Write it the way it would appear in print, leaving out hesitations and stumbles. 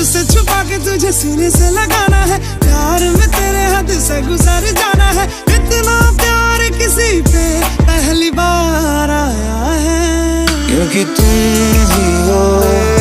सब से छुपा के तुझे सीने से लगाना है, प्यार में तेरे हद से गुजर जाना है। इतना प्यार किसी पे पहली बार आया है, क्योंकि तुम ही हो।